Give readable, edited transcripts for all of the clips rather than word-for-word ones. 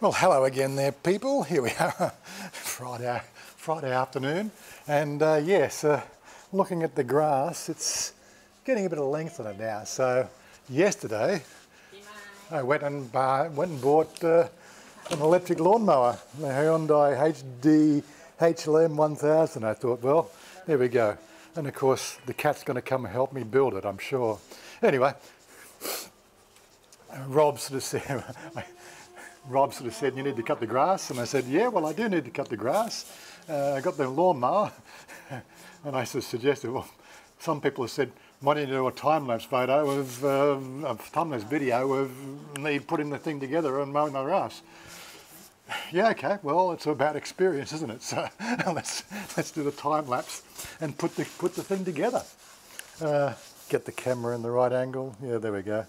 Well, hello again there, people. Here we are, Friday afternoon, and yes, looking at the grass, it's getting a bit of length on it now. So yesterday, I went and bought an electric lawnmower, the Hyundai HD HLM 1000. I thought, well, there we go. And of course, the cat's going to come and help me build it, I'm sure. Anyway, Rob sort of said. Rob sort of said, you need to cut the grass, and I said, yeah, well, I do need to cut the grass. I got the lawnmower, and I sort of suggested, well, some people have said, why don't you do a time-lapse photo of, a time-lapse video of me putting the thing together and mowing the grass? Yeah, okay, well, it's about experience, isn't it? So let's do the time-lapse and put the thing together. Get the camera in the right angle. Yeah, there we go.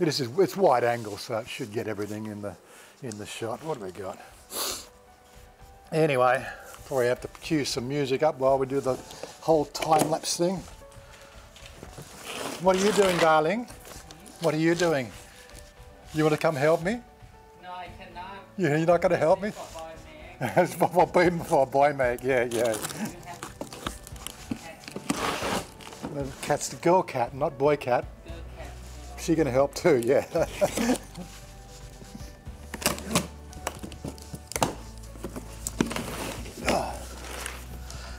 It's wide angle, so it should get everything in the shot. What have we got? Anyway, probably have to cue some music up while we do the whole time-lapse thing. What are you doing, darling? What are you doing? You want to come help me? No, I cannot. You're not going to help me? It's for boy make. Yeah, yeah. Cat's the girl cat, not boy cat. She's going to help too, yeah.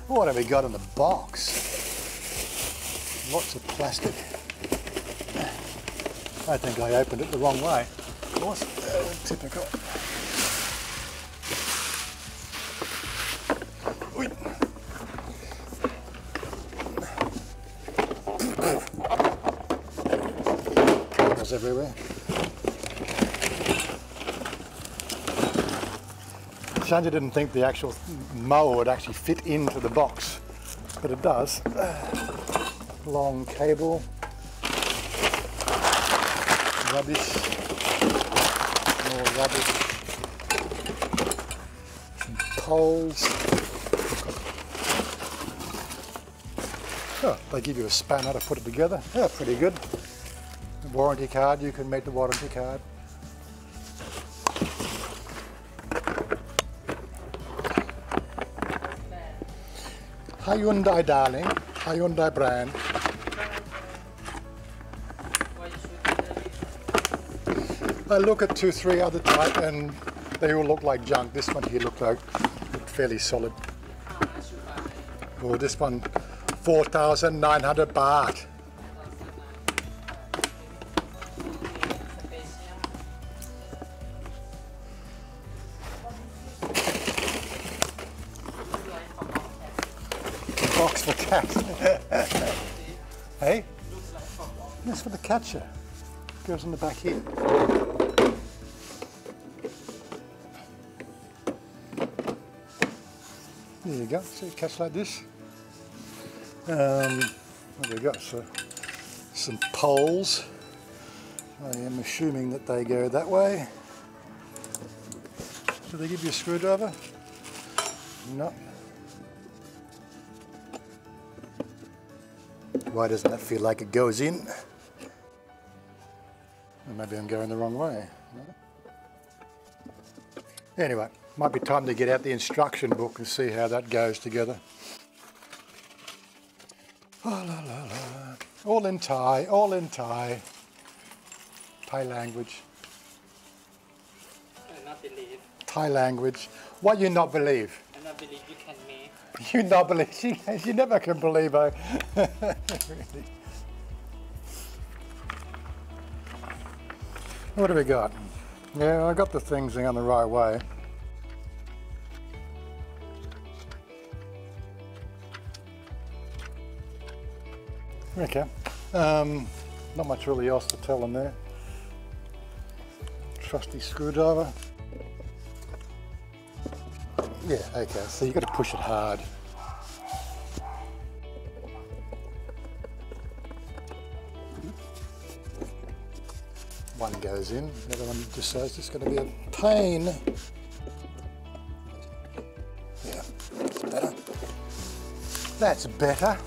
What have we got in the box? Lots of plastic. I think I opened it the wrong way. Of course, typical. Everywhere. Chanya didn't think the actual mower would actually fit into the box, but it does. Long cable, rubbish, more rubbish, some poles. Oh, they give you a spanner to put it together. Yeah, pretty good. Warranty card, you can make the warranty card. Hyundai, darling. Hyundai brand. I look at 2-3 other type and they all look like junk. This one here looked fairly solid. Oh, this one, 4,900 baht. Box for cats. Hey? That's for the catcher. Goes in the back here. There you go. See, catch like this. What have we got? So, some poles. I am assuming that they go that way. Do they give you a screwdriver? No. Why doesn't that feel like it goes in? Or maybe I'm going the wrong way. Anyway, might be time to get out the instruction book and see how that goes together. Oh, la, la, la. All in Thai, all in Thai. Thai language. I not believe. Thai language. What you not believe? I not believe you can make. You not believe, she never can believe her. Really. What have we got? Yeah, I got the things on the right way. Okay, not much really else to tell in there. Trusty screwdriver. Yeah, okay, so you've got to push it hard. One goes in, the other one just says it's going to be a pain. Yeah, that's better. That's better.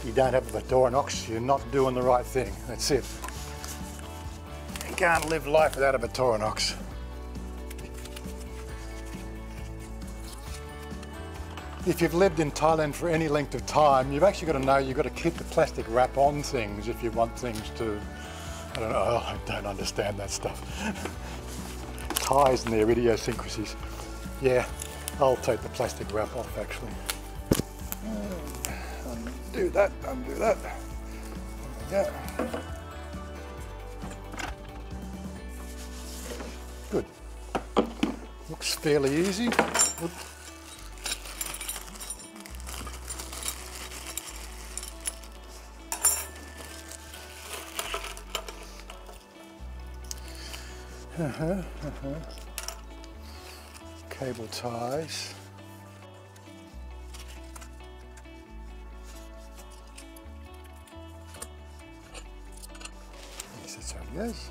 If you don't have Victorinox, you're not doing the right thing. That's it. can't live life without a Victorinox. If you've lived in Thailand for any length of time, you've actually got to know you've got to keep the plastic wrap on things if you want things to... I don't know, I don't understand that stuff. Thais and their idiosyncrasies. Yeah, I'll take the plastic wrap off actually. Undo that, undo that. There we go. Good. Looks fairly easy. Good. Cable ties. Yes, that's how it goes.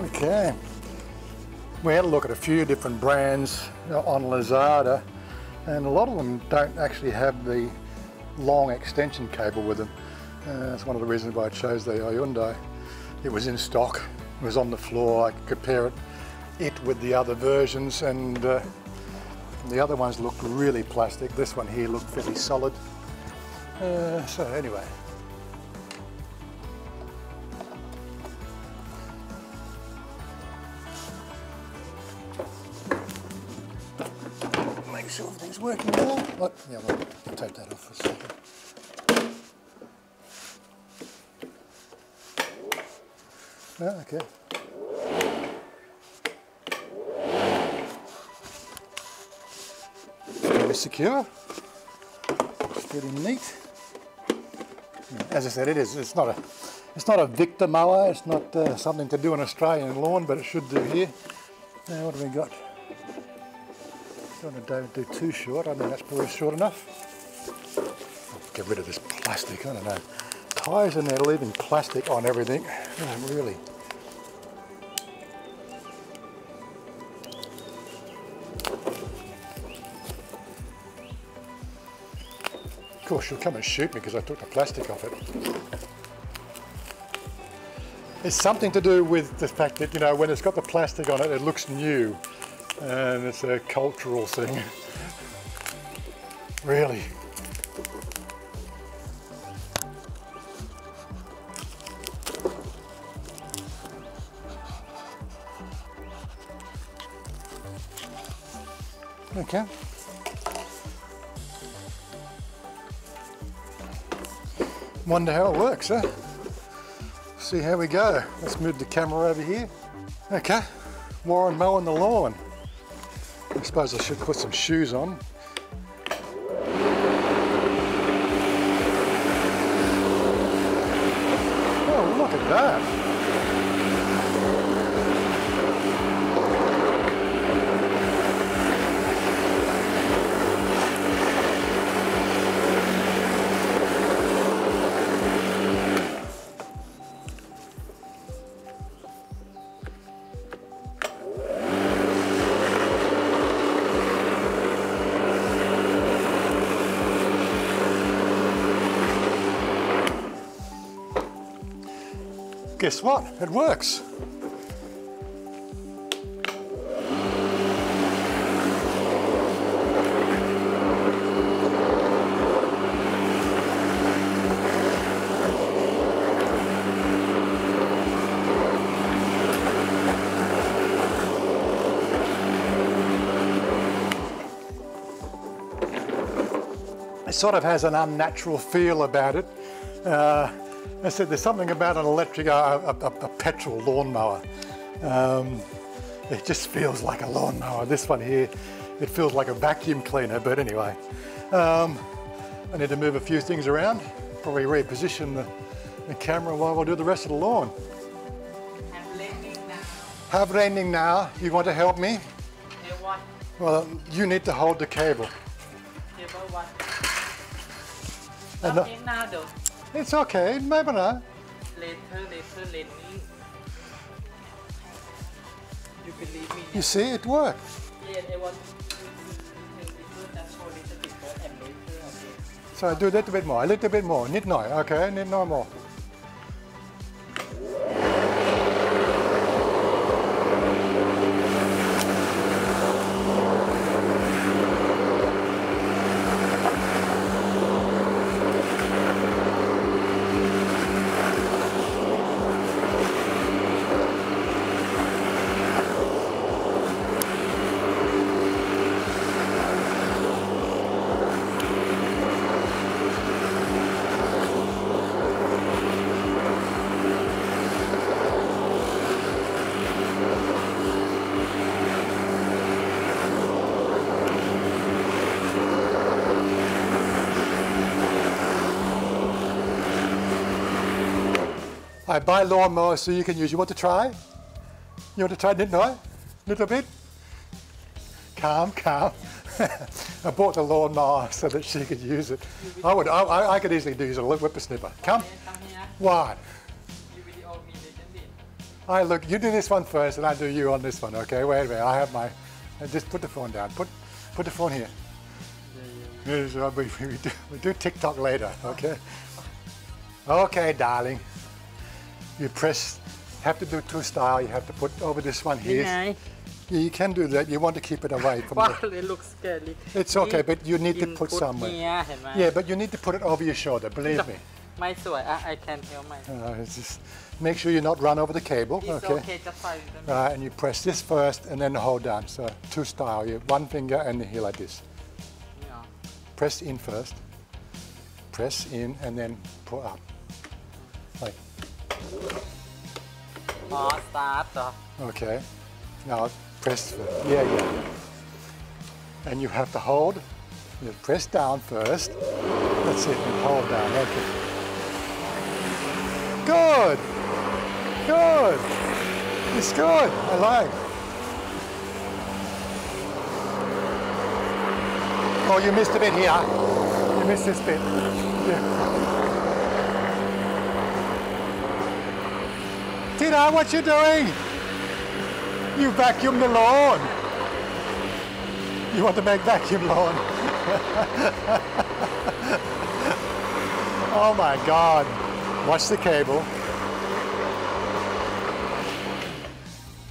Okay, we had a look at a few different brands on Lazada, and a lot of them don't actually have the long extension cable with them. That's one of the reasons why I chose the Hyundai. It was in stock, it was on the floor, I could compare it with the other versions, and the other ones looked really plastic. This one here looked fairly solid. So anyway. Make sure everything's working well. What? Yeah, well, I'll take that off for a second. Oh, okay. Very secure. Pretty neat. As I said, it is. It's not a Victor mower. It's not something to do on an Australian lawn, but it should do here. Now, what have we got? I don't do too short. I mean, that's probably short enough. I'll get rid of this plastic. I don't know. Thais and they're leaving plastic on everything. Oh, really. Of course, she'll come and shoot me because I took the plastic off it. It's something to do with the fact that, you know, when it's got the plastic on it, it looks new. And it's a cultural thing. Really. Okay. Wonder how it works, huh? See how we go. Let's move the camera over here. Okay. Warren mowing the lawn. I suppose I should put some shoes on. Oh, look at that. Guess what? It works. It sort of has an unnatural feel about it. I said there's something about an electric, a petrol lawnmower. It just feels like a lawnmower. This one here, it feels like a vacuum cleaner, but anyway. I need to move a few things around, probably reposition the camera while we'll do the rest of the lawn. Have raining now. Have raining now. You want to help me? I want. Well, you need to hold the cable. table one. Not now though. It's okay, maybe not. Later. You believe me? You see, it worked. Yeah, I want to do that for a little bit more and later, okay. So I do a little bit more, need no, okay, need no more. I buy lawnmower so you can use. You want to try? You want to try Nitnoy? Little bit? Calm, calm. I bought a lawnmower so that she could use it. I could easily use a whippersnipper. Come. Why? I look, you do this one first and I do you on this one, okay? Wait a minute, I have my... Just put the phone down. Put the phone here. Yeah. We do TikTok later, okay? Okay, darling. You press, have to do two style, you have to put over this one here. Yeah, you can do that, you want to keep it away from wow, the... it looks scary. It's okay, but you need to put somewhere. Here, yeah, but you need to put it over your shoulder, believe me. My sword, I can't feel my sword. Just make sure you not run over the cable. It's okay, just fine. Right, and you press this first and then hold down. So two style, you have one finger and here like this. Yeah. Press in first. Press in and then pull up. Like. Oh, start. Okay. Now press first. Yeah, yeah. And you have to hold. You press down first. That's it. And hold down. Okay. Good. Good. It's good. I like. Oh, you missed a bit here. You missed this bit. Yeah. Tina, what you doing? You vacuum the lawn. You want to make vacuum lawn? Oh my God. Watch the cable.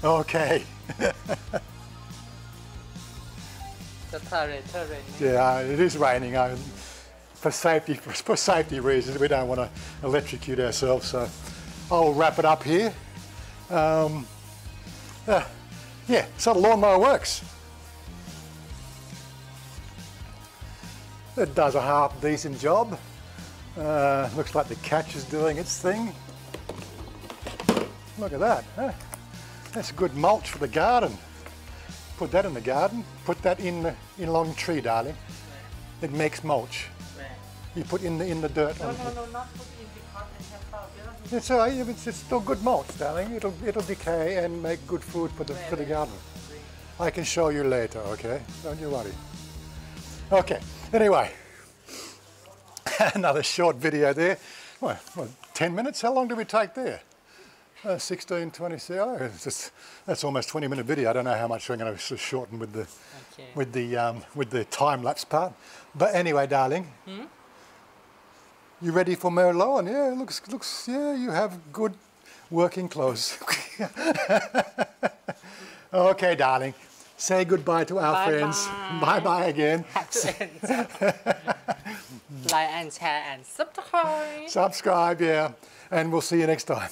Okay. Yeah, it is raining. For safety reasons, we don't want to electrocute ourselves, so. I'll wrap it up here. Yeah, so the lawnmower works. It does a half decent job. Looks like the catch is doing its thing. Look at that. Huh? That's good mulch for the garden. Put that in the garden. Put that in long tree, darling. It makes mulch. You put in the dirt. No, not put in the carpet. It's all right, it's still good mulch, darling. It'll decay and make good food for the garden. I can show you later, okay? Don't you worry. Okay, anyway. Another short video there. Well, 10 minutes? How long did we take there? 16, 20, that's almost 20-minute video. I don't know how much I'm going to shorten with the time-lapse part. But anyway, darling. Hmm? You ready for Merlot? Yeah, it looks. Yeah, you have good working clothes. Okay, darling. Say goodbye to our friends. Bye bye again. Like and share and subscribe. Subscribe, yeah, and we'll see you next time.